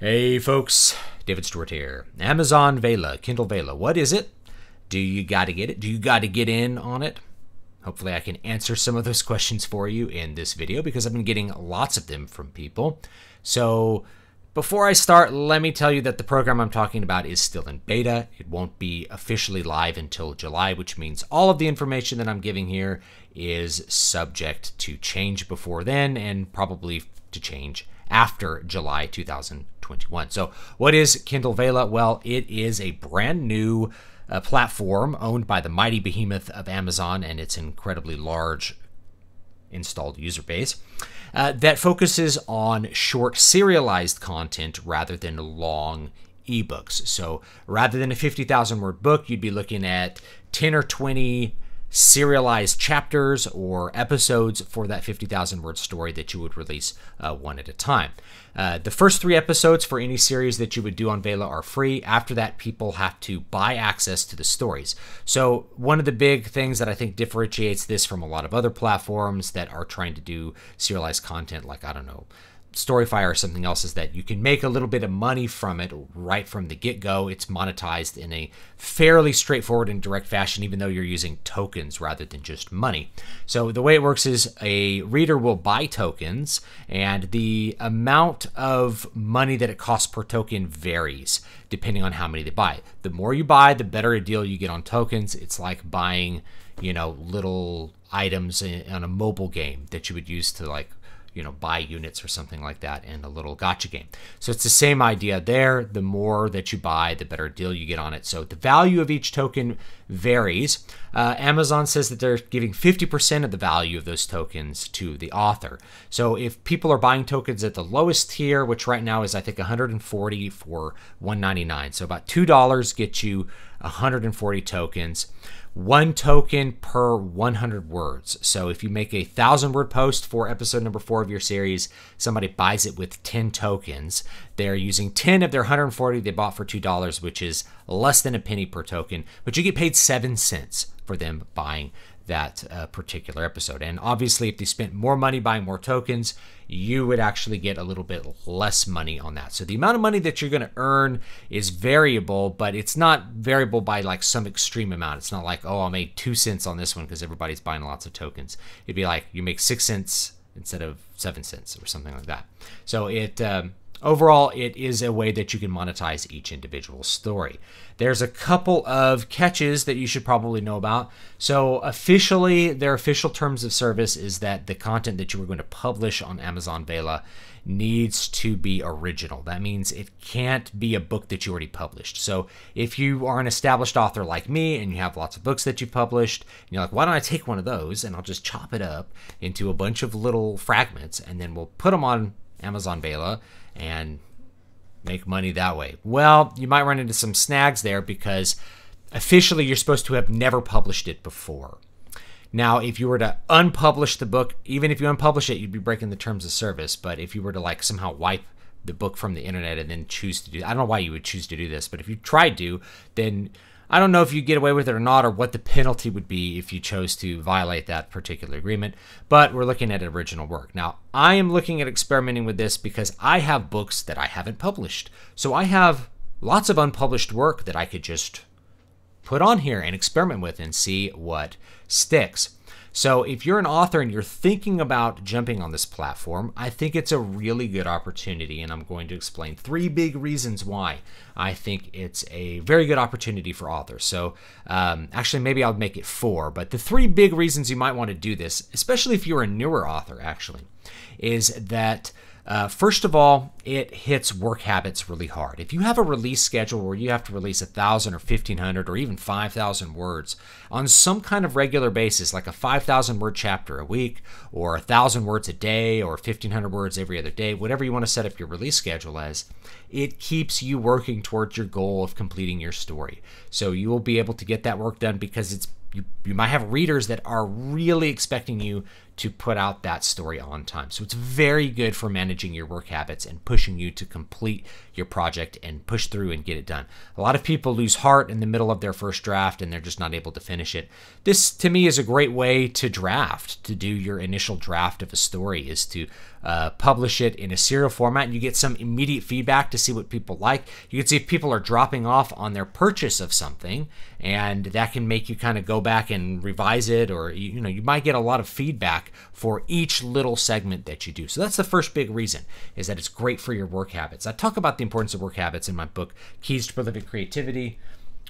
Hey folks, David Stewart here. Amazon Vella, Kindle Vella, what is it? Do you gotta get it? Do you gotta get in on it? Hopefully I can answer some of those questions for you in this video because I've been getting lots of them from people. So before I start, let me tell you that the program I'm talking about is still in beta. It won't be officially live until July, which means all of the information that I'm giving here is subject to change before then and probably to change after July 2021. So what is Kindle Vella? Well, it is a brand new platform owned by the mighty behemoth of Amazon and its incredibly large installed user base that focuses on short serialized content rather than long ebooks. So rather than a 50,000 word book, you'd be looking at 10 or 20 serialized chapters or episodes for that 50,000 word story that you would release one at a time. The first three episodes for any series that you would do on Vella are free. After that, people have to buy access to the stories. So one of the big things that I think differentiates this from a lot of other platforms that are trying to do serialized content, like, I don't know, Storyfire or something else, is that you can make a little bit of money from it right from the get-go. It's monetized in a fairly straightforward and direct fashion, even though you're using tokens rather than just money. So the way it works is a reader will buy tokens, and the amount of money that it costs per token varies depending on how many they buy. The more you buy, the better a deal you get on tokens. It's like buying, you know, little items on a mobile game that you would use to, like, you know, buy units or something like that in a little gotcha game. So it's the same idea there. The more that you buy, the better deal you get on it. So the value of each token varies. Amazon says that they're giving 50% of the value of those tokens to the author. So if people are buying tokens at the lowest tier, which right now is, I think, 140 for $1.99. So about $2 gets you 140 tokens, one token per 100 words. So if you make a 1,000-word post for episode number 4 of your series, somebody buys it with 10 tokens. They're using 10 of their 140 they bought for $2, which is less than a penny per token, but you get paid 7 cents for them buying that particular episode. And obviously, if they spent more money buying more tokens, you would actually get a little bit less money on that. So the amount of money that you're going to earn is variable, but it's not variable by, like, some extreme amount. It's not like, oh, I made 2 cents on this one because everybody's buying lots of tokens. It'd be like you make 6 cents instead of 7 cents or something like that. So it overall, it is a way that you can monetize each individual story. There's a couple of catches that you should probably know about. So officially, their official terms of service is that the content that you were going to publish on Amazon Vella needs to be original. That means it can't be a book that you already published. So if you are an established author like me and you have lots of books that you've published, and you're like, why don't I take one of those and I'll just chop it up into a bunch of little fragments and then we'll put them on Amazon Vella and make money that way. Well, you might run into some snags there because officially you're supposed to have never published it before. Now, if you were to unpublish the book, even if you unpublish it, you'd be breaking the terms of service. But if you were to, like, somehow wipe the book from the internet and then choose to do, I don't know why you would choose to do this, but if you tried to, then I don't know if you get away with it or not, or what the penalty would be if you chose to violate that particular agreement, but we're looking at original work. Now, I am looking at experimenting with this because I have books that I haven't published. So I have lots of unpublished work that I could just put on here and experiment with and see what sticks. So if you're an author and you're thinking about jumping on this platform, I think it's a really good opportunity, and I'm going to explain 3 big reasons why I think it's a very good opportunity for authors. So actually, maybe I'll make it 4, but the 3 big reasons you might want to do this, especially if you're a newer author, actually, is that first of all, it hits work habits really hard. If you have a release schedule where you have to release 1,000 or 1,500 or even 5,000 words on some kind of regular basis, like a 5,000 word chapter a week or 1,000 words a day or 1,500 words every other day, whatever you want to set up your release schedule as, it keeps you working towards your goal of completing your story. So you will be able to get that work done because it's you might have readers that are really expecting you to put out that story on time. So it's very good for managing your work habits and pushing you to complete your project and push through and get it done. A lot of people lose heart in the middle of their first draft and they're just not able to finish it. This to me is a great way to draft, to do your initial draft of a story, is to publish it in a serial format, and you get some immediate feedback to see what people like. You can see if people are dropping off on their purchase of something, and that can make you kind of go back and revise it, or you might get a lot of feedback for each little segment that you do. So that's the first big reason, is that it's great for your work habits. I talk about the importance of work habits in my book, Keys to Prolific Creativity,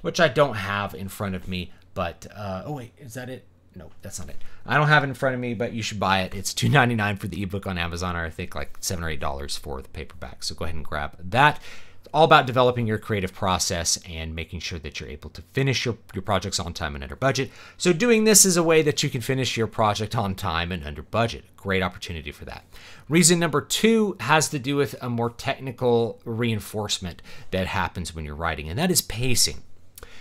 which I don't have in front of me, but, oh wait, is that it? No, that's not it. I don't have it in front of me, but you should buy it. It's $2.99 for the ebook on Amazon, or I think like $7 or $8 for the paperback. So go ahead and grab that. It's all about developing your creative process and making sure that you're able to finish your projects on time and under budget. So doing this is a way that you can finish your project on time and under budget. Great opportunity for that. Reason number two has to do with a more technical reinforcement that happens when you're writing, and that is pacing.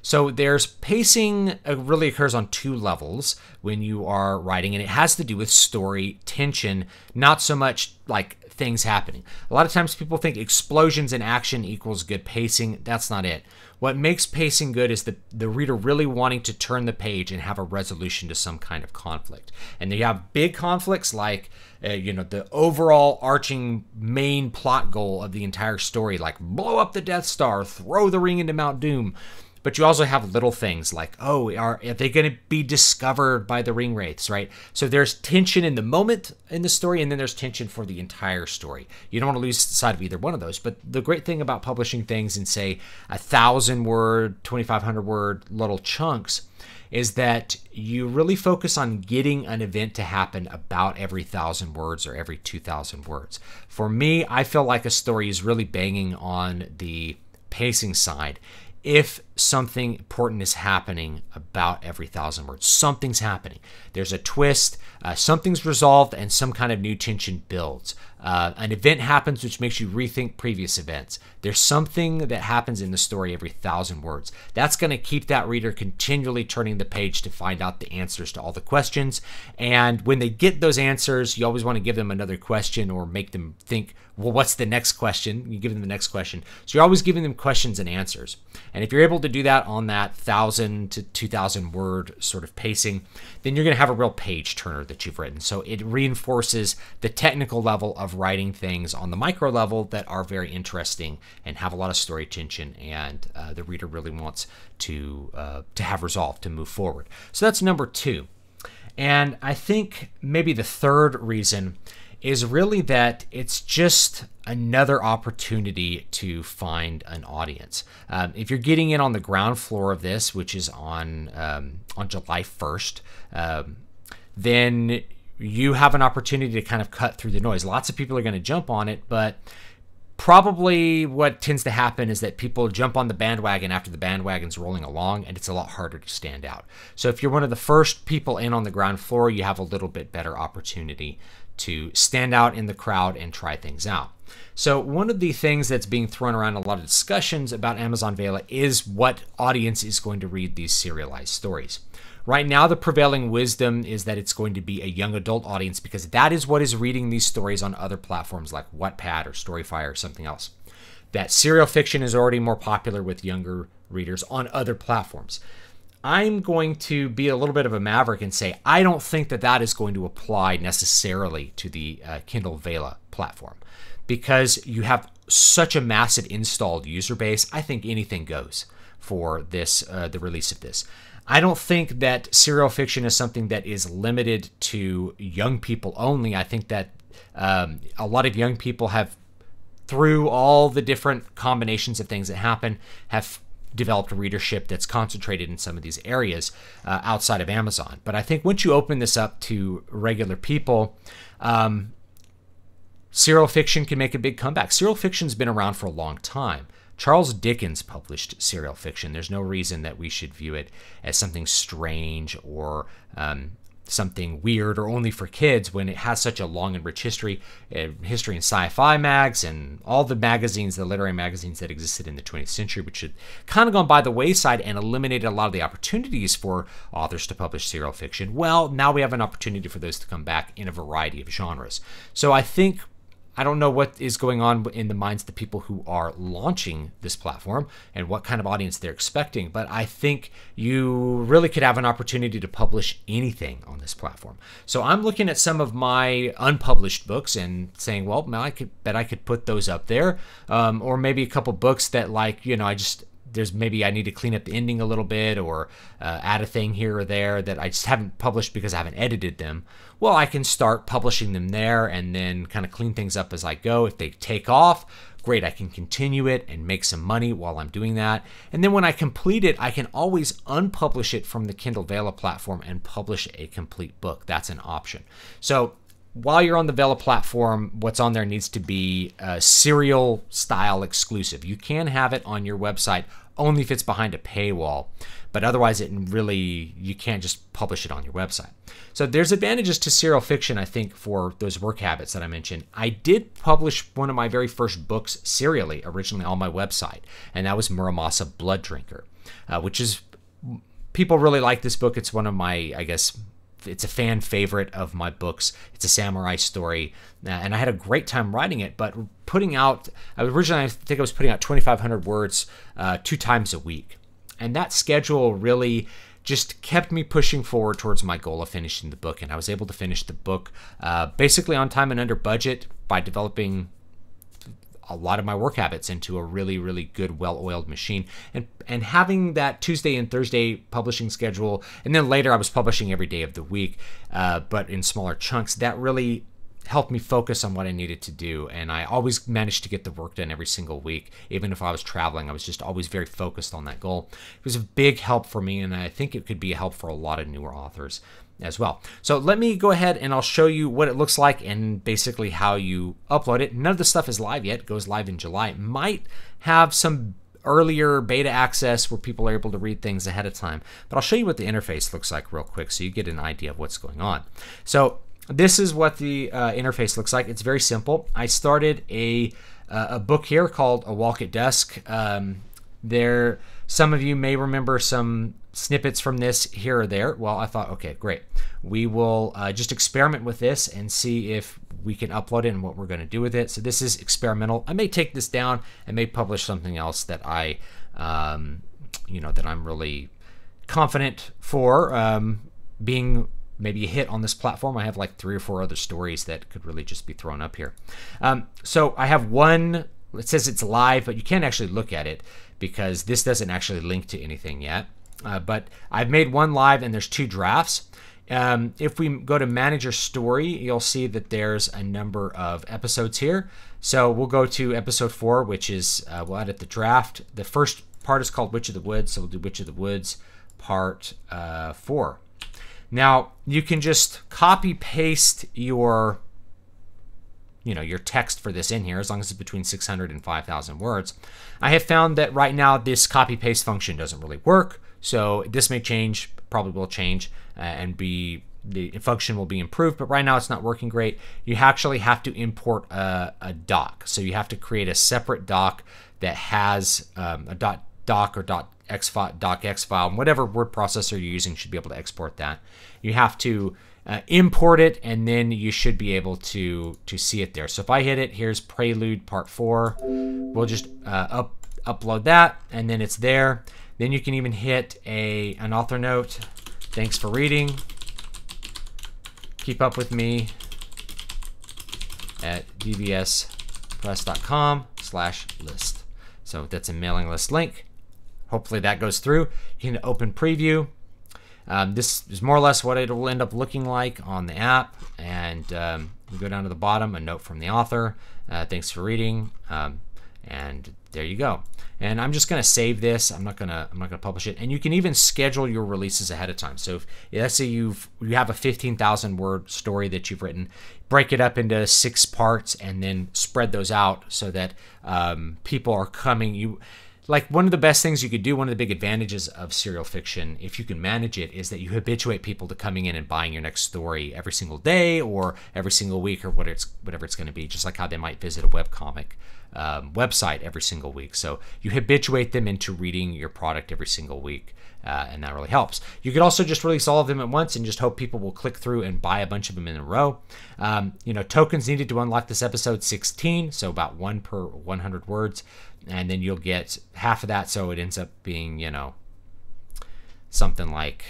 So there's pacing really occurs on two levels when you are writing, and it has to do with story tension, not so much like things happening. A lot of times people think explosions and action equals good pacing. That's not it. What makes pacing good is the reader really wanting to turn the page and have a resolution to some kind of conflict. And you have big conflicts like, the overall arching main plot goal of the entire story, like blow up the Death Star, throw the ring into Mount Doom. But you also have little things like, oh, are they going to be discovered by the ring wraiths, right? So there's tension in the moment in the story, and then there's tension for the entire story. You don't want to lose sight of either one of those. But the great thing about publishing things in, say, 1,000-word, 2,500-word little chunks is that you really focus on getting an event to happen about every 1,000 words or every 2,000 words. For me, I feel like a story is really banging on the pacing side if something important is happening about every 1,000 words. Something's happening. There's a twist, something's resolved, and some kind of new tension builds. An event happens which makes you rethink previous events. There's something that happens in the story every 1,000 words. That's going to keep that reader continually turning the page to find out the answers to all the questions. And when they get those answers, you always want to give them another question or make them think, well, what's the next question? You give them the next question. So you're always giving them questions and answers. And if you're able to do that on that 1,000 to 2,000 word sort of pacing, then you're going to have a real page turner that you've written. So it reinforces the technical level of writing things on the micro level that are very interesting and have a lot of story tension, and the reader really wants to have resolved to move forward. So that's number two. And I think maybe the third reason is really that it's just another opportunity to find an audience. If you're getting in on the ground floor of this, which is on July 1st, then you have an opportunity to kind of cut through the noise. Lots of people are going to jump on it, but probably what tends to happen is that people jump on the bandwagon after the bandwagon's rolling along, and it's a lot harder to stand out. So if you're one of the first people in on the ground floor, you have a little bit better opportunity to stand out in the crowd and try things out. So one of the things that's being thrown around in a lot of discussions about Amazon Vella is what audience is going to read these serialized stories. Right now, the prevailing wisdom is that it's going to be a young adult audience, because that is what is reading these stories on other platforms like Wattpad or Storyfire or something else. That serial fiction is already more popular with younger readers on other platforms. I'm going to be a little bit of a maverick and say I don't think that that is going to apply necessarily to the Kindle Vella platform, because you have such a massive installed user base. I think anything goes for this, the release of this. I don't think that serial fiction is something that is limited to young people only. I think that a lot of young people have, through all the different combinations of things that happen, have developed readership that's concentrated in some of these areas outside of Amazon. But I think once you open this up to regular people, serial fiction can make a big comeback. Serial fiction's been around for a long time. Charles Dickens published serial fiction. There's no reason that we should view it as something strange or something weird or only for kids when it has such a long and rich history, in sci-fi mags and all the magazines, the literary magazines that existed in the 20th century, which had kind of gone by the wayside and eliminated a lot of the opportunities for authors to publish serial fiction. Well, now we have an opportunity for those to come back in a variety of genres. So I think, I don't know what is going on in the minds of the people who are launching this platform and what kind of audience they're expecting, but I think you really could have an opportunity to publish anything on this platform. So I'm looking at some of my unpublished books and saying, well, I could bet I could put those up there, or maybe a couple books that, like, you know, there's maybe I need to clean up the ending a little bit, or add a thing here or there that I just haven't published because I haven't edited them. Well, I can start publishing them there and then kind of clean things up as I go. If they take off, great, I can continue it and make some money while I'm doing that. And then when I complete it, I can always unpublish it from the Kindle Vella platform and publish a complete book. That's an option. So while you're on the Vella platform, what's on there needs to be a serial style exclusive. You can have it on your website only if it's behind a paywall, but otherwise it really, you can't just publish it on your website. So there's advantages to serial fiction, I think, for those work habits that I mentioned. I did publish one of my very first books serially originally on my website, and that was Muramasa Blood Drinker, which is, people really like this book. It's one of my, I guess, it's a fan favorite of my books. It's a samurai story, and I had a great time writing it, but putting out, originally I think I was putting out 2,500 words 2 times a week. And that schedule really just kept me pushing forward towards my goal of finishing the book, and I was able to finish the book basically on time and under budget by developing a lot of my work habits into a really, really good, well-oiled machine. And having that Tuesday and Thursday publishing schedule, and then later I was publishing every day of the week, but in smaller chunks, that really helped me focus on what I needed to do. And I always managed to get the work done every single week. Even if I was traveling, I was just always very focused on that goal. It was a big help for me, and I think it could be a help for a lot of newer authors as well. So let me go ahead and I'll show you what it looks like and basically how you upload it. None of the stuff is live yet. It goes live in July. It might have some earlier beta access where people are able to read things ahead of time, but I'll show you what the interface looks like real quick so you get an idea of what's going on. So this is what the interface looks like. It's very simple. I started a book here called A Walk at Dusk. There, some of you may remember some snippets from this here or there. Well, I thought, okay, great. We will just experiment with this and see if we can upload it and what we're going to do with it. So this is experimental. I may take this down and may publish something else that I, you know, that I'm really confident for being maybe a hit on this platform. I have like 3 or 4 other stories that could really just be thrown up here. So I have one. It says it's live, but you can't actually look at it because this doesn't actually link to anything yet. But I've made one live, and there's 2 drafts. If we go to Manage Your Story, you'll see that there's a number of episodes here. So we'll go to episode 4, which is, we'll edit the draft. The first part is called Witch of the Woods, so we'll do Witch of the Woods part 4. Now, you can just copy paste your, you know, your text for this in here, as long as it's between 600 and 5,000 words. I have found that right now this copy paste function doesn't really work. So this may change, probably will change, and be, the function will be improved, but right now it's not working great. You actually have to import a doc. So you have to create a separate doc that has a .doc or .docx file, and whatever word processor you're using should be able to export that. You have to import it, and then you should be able to see it there. So if I hit it, here's Prelude Part 4. We'll just upload that, and then it's there. Then you can even hit an author note. Thanks for reading. Keep up with me at dvspress.com/list. So that's a mailing list link. Hopefully that goes through. You can open preview. This is more or less what it will end up looking like on the app. And we go down to the bottom, a note from the author. Thanks for reading. And there you go. And I'm just going to save this. I'm not going to publish it. And you can even schedule your releases ahead of time. So if, let's say you have a 15,000 word story that you've written, break it up into 6 parts and then spread those out so that people are coming. You like one of the best things you could do, one of the big advantages of serial fiction, if you can manage it, is that you habituate people to coming in and buying your next story every single day or every single week or whatever it's going to be, just like how they might visit a webcomic website every single week. So you habituate them into reading your product every single week, and that really helps. You could also just release all of them at once and just hope people will click through and buy a bunch of them in a row. You know, tokens needed to unlock this episode 16, so about 1 per 100 words, and then you'll get half of that, so it ends up being, you know, something like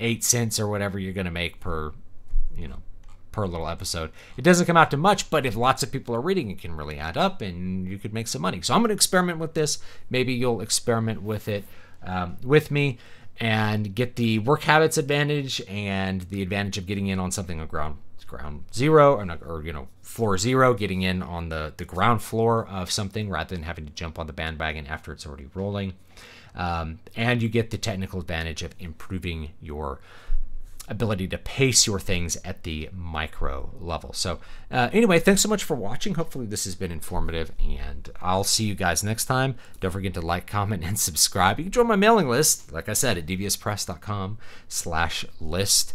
8 cents or whatever you're going to make per, you know, per little episode. It doesn't come out to much, but if lots of people are reading, it can really add up and you could make some money. So I'm going to experiment with this. Maybe you'll experiment with it with me and get the work habits advantage and the advantage of getting in on something on ground zero or you know, floor zero, getting in on the ground floor of something rather than having to jump on the bandwagon after it's already rolling. And you get the technical advantage of improving your ability to pace your things at the micro level. So anyway, thanks so much for watching. Hopefully this has been informative, and I'll see you guys next time. Don't forget to like, comment, and subscribe. You can join my mailing list, like I said, at dvspress.com/list,